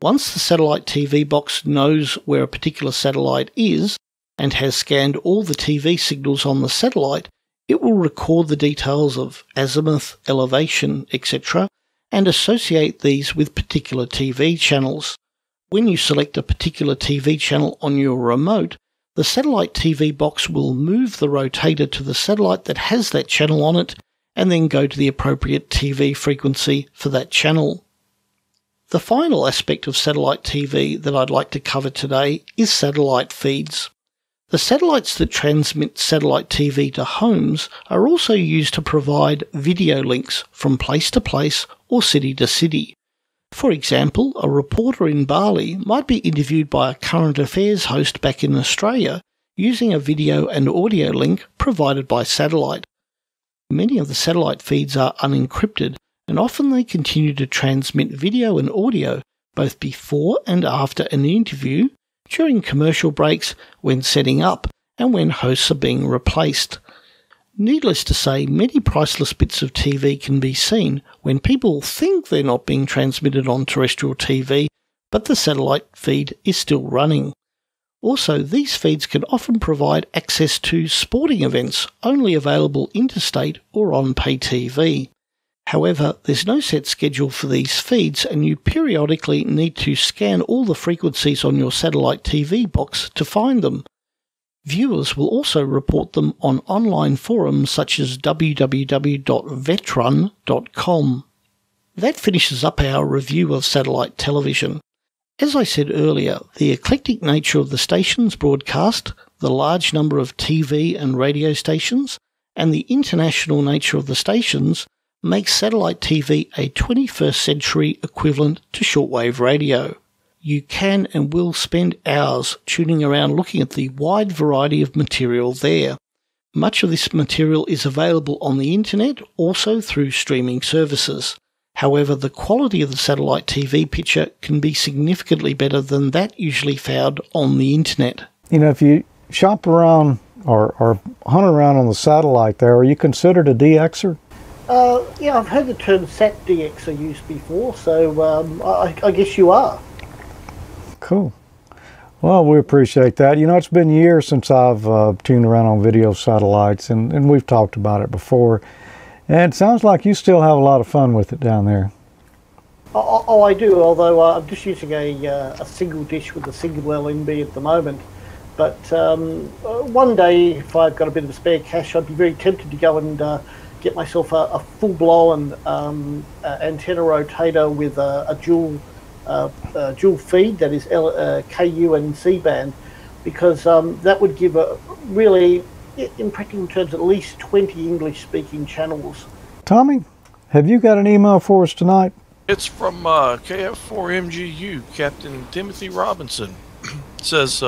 Once the satellite TV box knows where a particular satellite is and has scanned all the TV signals on the satellite, it will record the details of azimuth, elevation, etc. and associate these with particular TV channels. When you select a particular TV channel on your remote, the satellite TV box will move the rotator to the satellite that has that channel on it and then go to the appropriate TV frequency for that channel. The final aspect of satellite TV that I'd like to cover today is satellite feeds. The satellites that transmit satellite TV to homes are also used to provide video links from place to place or city to city. For example, a reporter in Bali might be interviewed by a current affairs host back in Australia using a video and audio link provided by satellite. Many of the satellite feeds are unencrypted, and often they continue to transmit video and audio both before and after an interview, during commercial breaks, when setting up, and when hosts are being replaced. Needless to say, many priceless bits of TV can be seen when people think they're not being transmitted on terrestrial TV, but the satellite feed is still running. Also, these feeds can often provide access to sporting events only available interstate or on pay TV. However, there's no set schedule for these feeds, and you periodically need to scan all the frequencies on your satellite TV box to find them. Viewers will also report them on online forums such as www.vetrun.com. That finishes up our review of satellite television. As I said earlier, the eclectic nature of the station's broadcast, the large number of TV and radio stations, and the international nature of the stations makes satellite TV a 21st century equivalent to shortwave radio. You can and will spend hours tuning around looking at the wide variety of material there. Much of this material is available on the internet, also through streaming services. However, the quality of the satellite TV picture can be significantly better than that usually found on the internet. You know, if you shop around or hunt around on the satellite there, are you considered a DXer? Yeah, I've heard the term sat DXer used before, so I guess you are. Cool. Well, we appreciate that. You know, it's been years since I've tuned around on video satellites, and we've talked about it before. And it sounds like you still have a lot of fun with it down there. Oh, I do, although I'm just using a single dish with a single LNB at the moment. But one day, if I've got a bit of spare cash, I'd be very tempted to go and get myself a full-blown antenna rotator with a dual dual feed, that is KU and C-band, because that would give a really, in practical terms, at least 20 English-speaking channels. Tommy, have you got an email for us tonight? It's from KF4MGU, Captain Timothy Robinson. It says,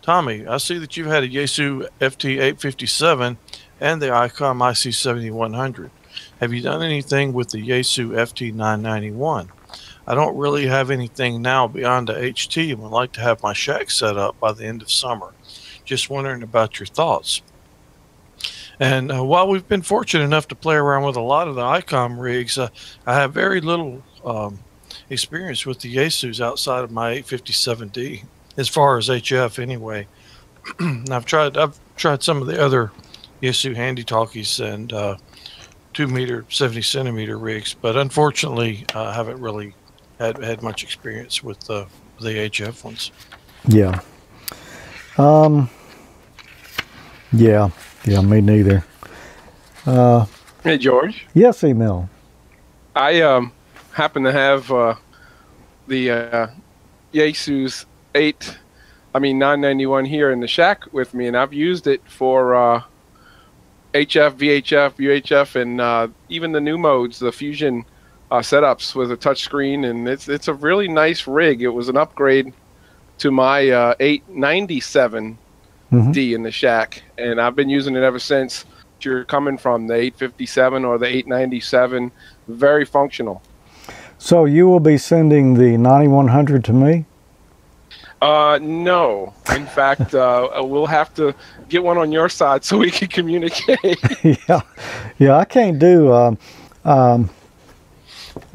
Tommy, I see that you've had a Yaesu FT-857 and the ICOM IC-7100. Have you done anything with the Yaesu FT-991? I don't really have anything now beyond a HT and would like to have my shack set up by the end of summer. Just wondering about your thoughts. And while we've been fortunate enough to play around with a lot of the ICOM rigs, I have very little experience with the Yaesus outside of my 857D, as far as HF anyway. I've tried some of the other Yaesu handy talkies and 2 meter, 70 centimeter rigs, but unfortunately I haven't really had much experience with the HF ones. Yeah. Yeah, me neither. Hey, George. Yes, Emil. I happen to have the Yaesu's 991 here in the shack with me, and I've used it for HF, VHF, UHF, and even the new modes, the Fusion setups with a touch screen, and it's a really nice rig. It was an upgrade to my 897 D in the shack, and I've been using it ever since. You're coming from the 857 or the 897, very functional. So you will be sending the 9100 to me? No. In fact, we'll have to get one on your side so we can communicate. yeah, I can't do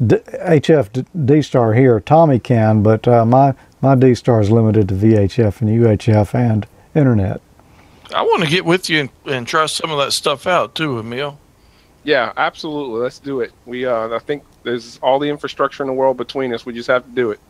HF D-Star here. Tommy can, but my D-Star is limited to VHF and UHF and internet. I want to get with you and try some of that stuff out too, Emil. Yeah, absolutely. Let's do it. We I think there's all the infrastructure in the world between us. We just have to do it.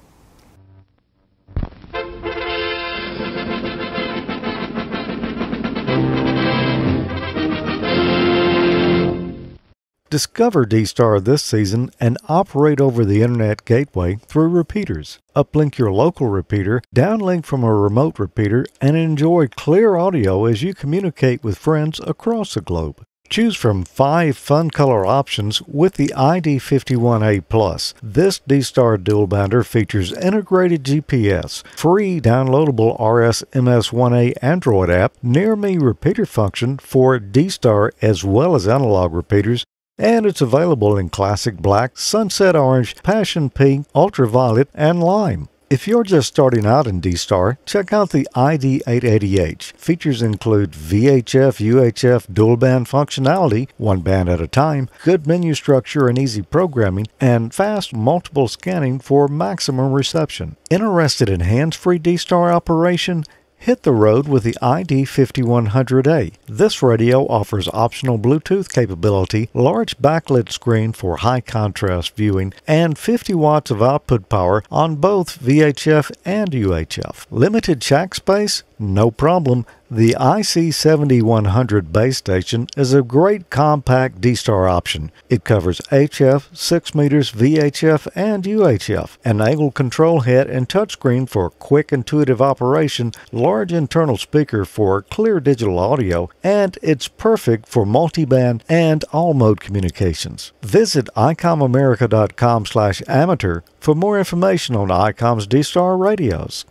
Discover D-Star this season and operate over the internet gateway through repeaters. Uplink your local repeater, downlink from a remote repeater, and enjoy clear audio as you communicate with friends across the globe. Choose from 5 fun color options with the ID51A+. This D-Star dual bounder features integrated GPS, free downloadable RS-MS1A Android app, near-me repeater function for D-Star as well as analog repeaters, and it's available in Classic Black, Sunset Orange, Passion Pink, Ultraviolet, and Lime. If you're just starting out in D-Star, check out the ID880H. Features include VHF, UHF, dual band functionality, one band at a time, good menu structure and easy programming, and fast multiple scanning for maximum reception. Interested in hands-free D-Star operation? Hit the road with the ID5100A. This radio offers optional Bluetooth capability, large backlit screen for high contrast viewing, and 50 watts of output power on both VHF and UHF. Limited shack space? No problem. The IC-7100 base station is a great compact D-Star option. It covers HF, 6 meters, VHF, and UHF, an angle control head and touchscreen for quick intuitive operation, large internal speaker for clear digital audio, and it's perfect for multiband and all-mode communications. Visit icomamerica.com/amateur for more information on ICOM's D-Star radios.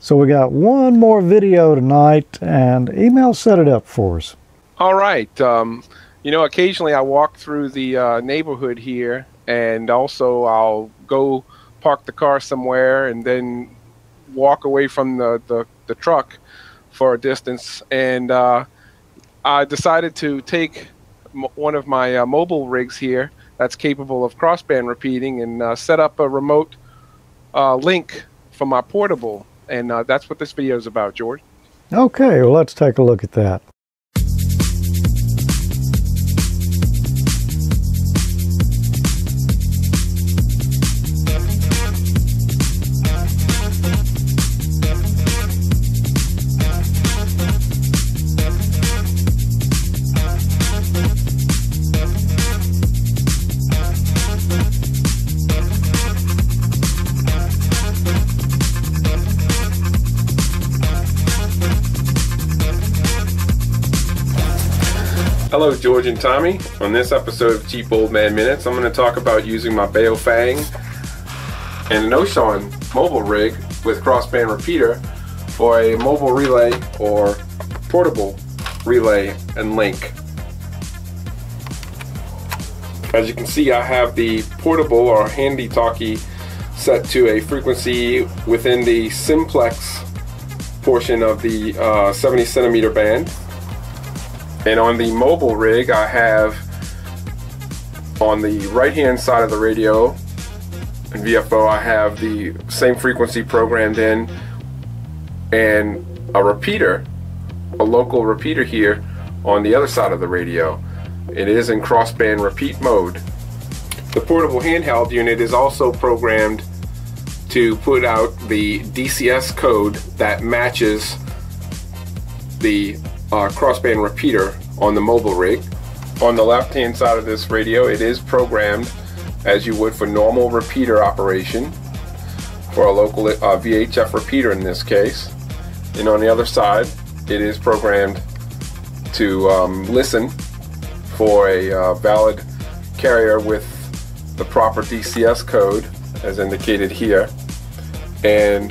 So we got one more video tonight, and Emil set it up for us. All right. You know, occasionally I walk through the neighborhood here, and also I'll go park the car somewhere and then walk away from the truck for a distance. And I decided to take one of my mobile rigs here that's capable of crossband repeating and set up a remote link for my portable. And that's what this video is about, George. Okay, well, let's take a look at that. Hello, George and Tommy. On this episode of Cheap Old Man Minutes, I'm going to talk about using my Baofeng and an Oshon mobile rig with crossband repeater for a mobile relay or portable relay and link. As you can see, I have the portable or handy talkie set to a frequency within the simplex portion of the 70 centimeter band. And on the mobile rig, I have on the right-hand side of the radio and VFO, I have the same frequency programmed in and a repeater, a local repeater here on the other side of the radio. It is in crossband repeat mode. The portable handheld unit is also programmed to put out the DCS code that matches the crossband repeater on the mobile rig. On the left hand side of this radio, it is programmed as you would for normal repeater operation for a local VHF repeater in this case, and on the other side it is programmed to listen for a valid carrier with the proper DCS code as indicated here, and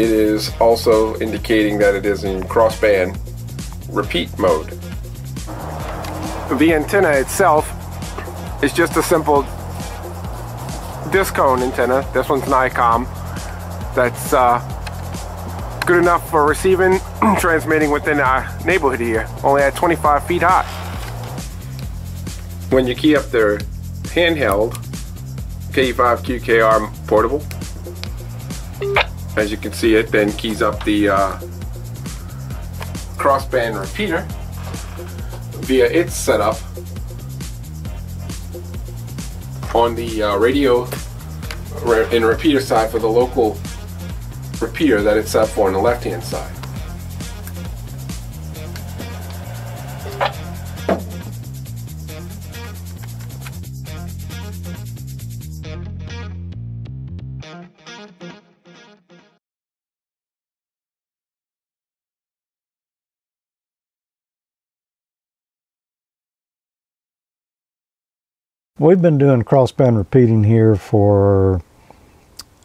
it is also indicating that it is in crossband repeat mode. The antenna itself is just a simple discone antenna. This one's an ICOM. That's good enough for receiving, transmitting within our neighborhood here, only at 25 feet high. When you key up their handheld KE5QKR portable, as you can see, it then keys up the crossband repeater via its setup on the radio and repeater side for the local repeater that it's set for on the left hand side. We've been doing crossband repeating here for,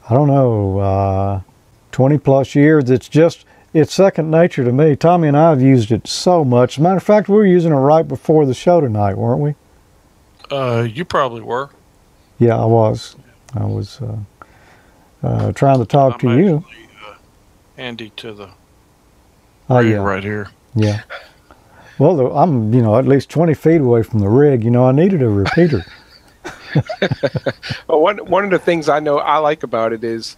I don't know, 20 plus years. It's second nature to me. Tommy and I have used it so much. As a matter of fact, we were using it right before the show tonight, weren't we? You probably were. Yeah, I was. I was trying to talk to you. Andy to the rig right here. Yeah. Well, I'm, you know, at least 20 feet away from the rig. You know, I needed a repeater. Well, one of the things I know I like about it is,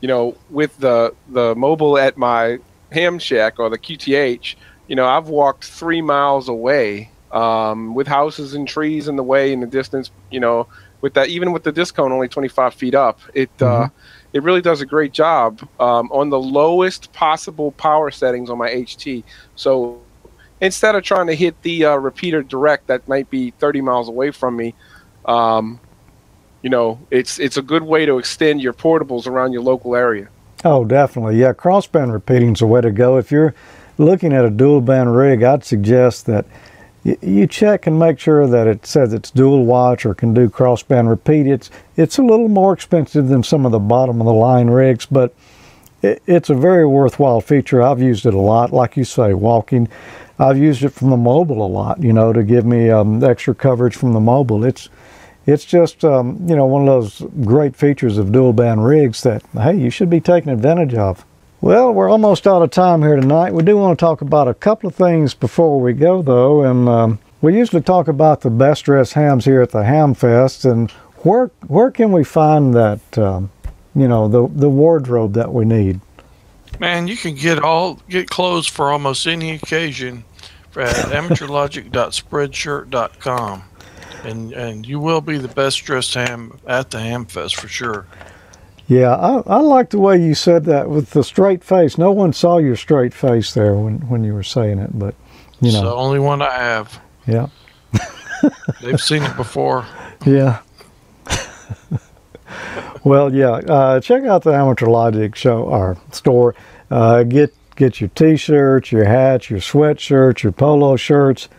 you know, with the mobile at my ham shack or the QTH, you know, I've walked 3 miles away with houses and trees in the way in the distance, you know, with that, even with the disc cone only 25 feet up, it, it really does a great job on the lowest possible power settings on my HT. So instead of trying to hit the repeater direct that might be 30 miles away from me, you know, it's a good way to extend your portables around your local area. Oh, definitely. Yeah, crossband repeating's the way to go. If you're looking at a dual band rig, I'd suggest that you check and make sure that it says it's dual watch or can do crossband repeat. It's a little more expensive than some of the bottom of the line rigs, but it's a very worthwhile feature. I've used it a lot, like you say, walking. I've used it from the mobile a lot, you know, to give me extra coverage from the mobile. It's just, you know, one of those great features of dual band rigs that, hey, you should be taking advantage of. Well, we're almost out of time here tonight. We do want to talk about a couple of things before we go, though. And we usually talk about the best dressed hams here at the Ham Fest. And where can we find that, you know, the wardrobe that we need? Man, you can get clothes for almost any occasion at amateurlogic.spreadshirt.com, and you will be the best dressed ham at the Ham Fest for sure. Yeah, I like the way you said that with the straight face. No one saw your straight face there when you were saying it, but you know, it's the only one I have. Yeah, they've seen it before. Yeah. Well, yeah. Check out the Amateur Logic show or store. Get your T-shirts, your hats, your sweatshirts, your polo shirts.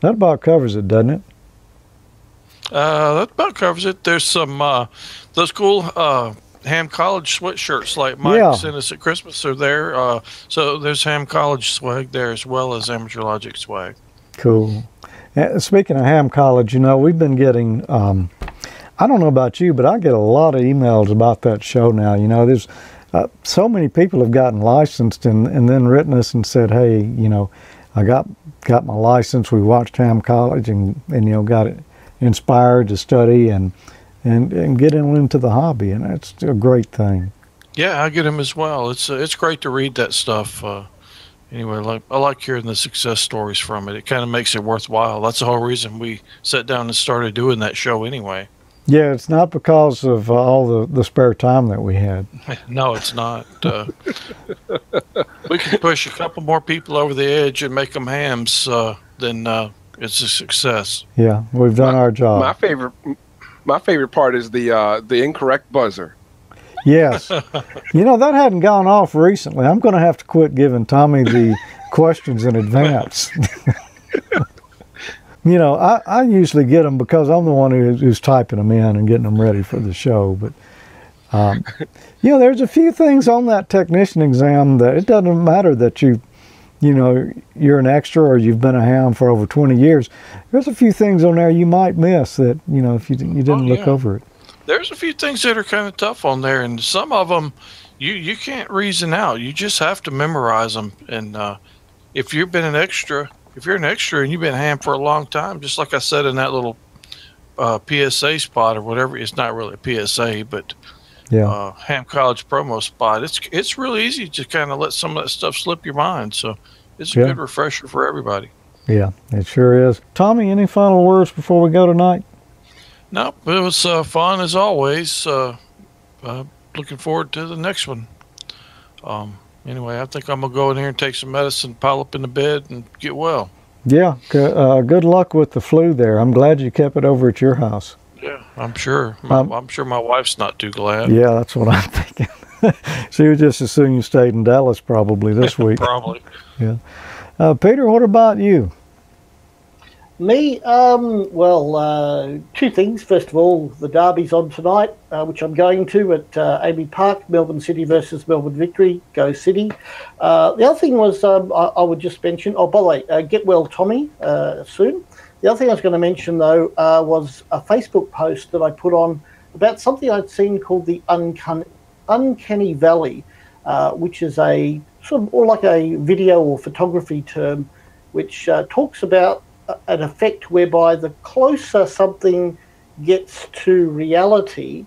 That about covers it, doesn't it? That about covers it. There's some those cool Ham College sweatshirts like Mike sent us at Christmas are there. So there's Ham College swag there as well as Amateur Logic swag. Cool. Speaking of Ham College, you know, we've been getting, I don't know about you, but I get a lot of emails about that show now. You know, there's so many people have gotten licensed and then written us and said, hey, you know, I got my license. We watched Ham College and you know, got inspired to study and get into the hobby, and that's a great thing. Yeah, I get them as well. It's great to read that stuff. Anyway, I like hearing the success stories from it. It kind of makes it worthwhile. That's the whole reason we sat down and started doing that show anyway. Yeah, it's not because of all the spare time that we had. No, it's not. We can push a couple more people over the edge and make them hams, then it's a success. Yeah, we've done our job. My favorite part is the incorrect buzzer. Yes. You know, that hadn't gone off recently. I'm going to have to quit giving Tommy the questions in advance. You know, I usually get them because I'm the one who's typing them in and getting them ready for the show. But, you know, there's a few things on that technician exam that it doesn't matter that you know, you're an extra or you've been a ham for over 20 years. There's a few things on there you might miss that, you know, if you didn't look over it. There's a few things that are kind of tough on there, and some of them you can't reason out. You just have to memorize them. And if you've been an extra... If you're an extra and you've been ham for a long time, just like I said in that little PSA spot or whatever, it's not really a PSA, but yeah, Ham College promo spot. It's really easy to kind of let some of that stuff slip your mind. So it's a good refresher for everybody. Yeah, it sure is. Tommy, any final words before we go tonight? No, it was fun as always. Looking forward to the next one. Anyway, I think I'm going to go in here and take some medicine, pile up in the bed, and get well. Yeah, good luck with the flu there. I'm glad you kept it over at your house. Yeah, I'm sure. I'm sure my wife's not too glad. Yeah, that's what I'm thinking. She would just as soon you stayed in Dallas probably this week. Probably. Yeah. Peter, what about you? Me? Well, two things. First of all, the derby's on tonight, which I'm going to at Amy Park, Melbourne City versus Melbourne Victory. Go City. The other thing was I would just mention, oh, by the way, get well, Tommy, soon. The other thing I was going to mention, though, was a Facebook post that I put on about something I'd seen called the uncanny Uncanny Valley, which is a sort of more like a video or photography term, which talks about an effect whereby the closer something gets to reality,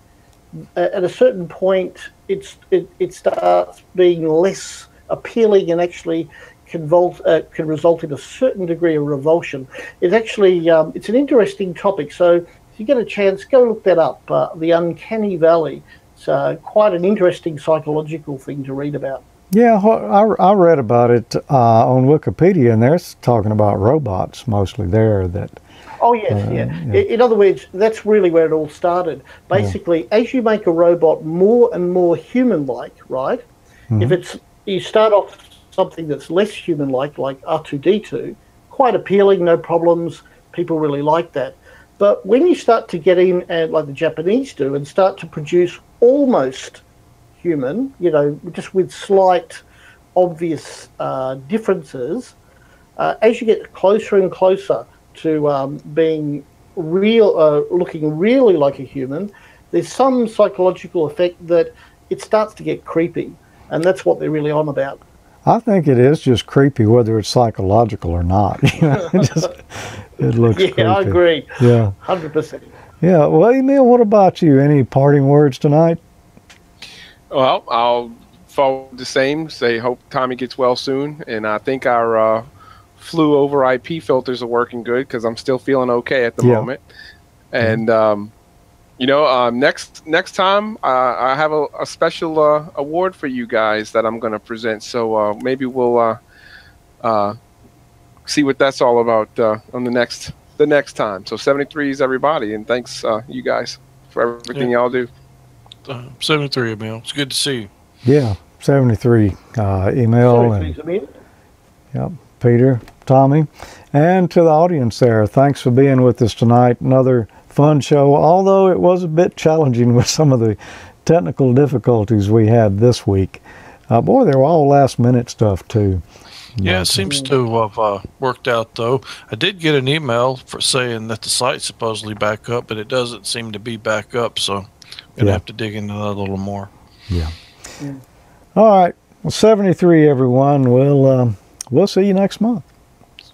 at a certain point it starts being less appealing and actually can result in a certain degree of revulsion. It's actually it's an interesting topic, so if you get a chance, go look that up, the Uncanny Valley. It's quite an interesting psychological thing to read about. Yeah, I read about it on Wikipedia, and they're talking about robots mostly there. That oh yes, yeah. In other words, that's really where it all started. Basically, yeah. As you make a robot more and more human-like, right? Mm-hmm. If you start off something that's less human-like, like R2-D2, quite appealing, no problems. People really like that. But when you start to get in, and like the Japanese do, and start to produce almost human, you know, just with slight obvious differences, as you get closer and closer to being real, looking really like a human, there's some psychological effect that it starts to get creepy, and that's what they're really on about. I think it is just creepy, whether it's psychological or not. You know, it looks creepy. Yeah, I agree. Yeah, 100%. Yeah. Well, Emil, what about you? Any parting words tonight? Well, I'll follow the same. Say, hope Tommy gets well soon, and I think our flu over IP filters are working good because I'm still feeling okay at the moment. And you know, next time I have a special award for you guys that I'm going to present. So maybe we'll see what that's all about on the next time. So 73s everybody, and thanks you guys for everything y'all do. 73, Emil. It's good to see you. Yeah, 73, Emil. And, yep, Peter, Tommy. And to the audience there, thanks for being with us tonight. Another fun show, although it was a bit challenging with some of the technical difficulties we had this week. Boy, they were all last-minute stuff, too. Yeah, it seems to have worked out, though. I did get an email for saying that the site's supposedly back up, but it doesn't seem to be back up, so... Gonna have to dig into that a little more. Yeah. All right. Well, 73, everyone. We'll see you next month.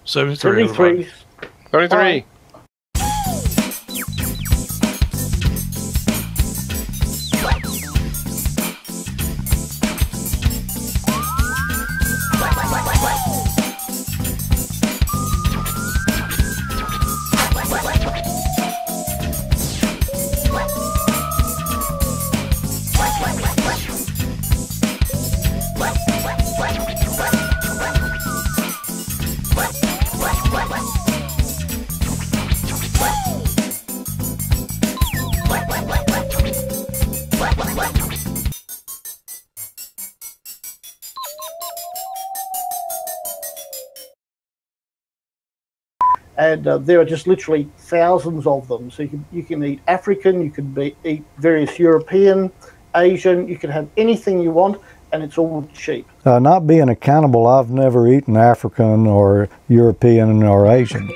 73. 73. 73. And there are just literally thousands of them. So you can eat African, you can eat various European, Asian. You can have anything you want, and it's all cheap. Not being a cannibal, I've never eaten African or European or Asian.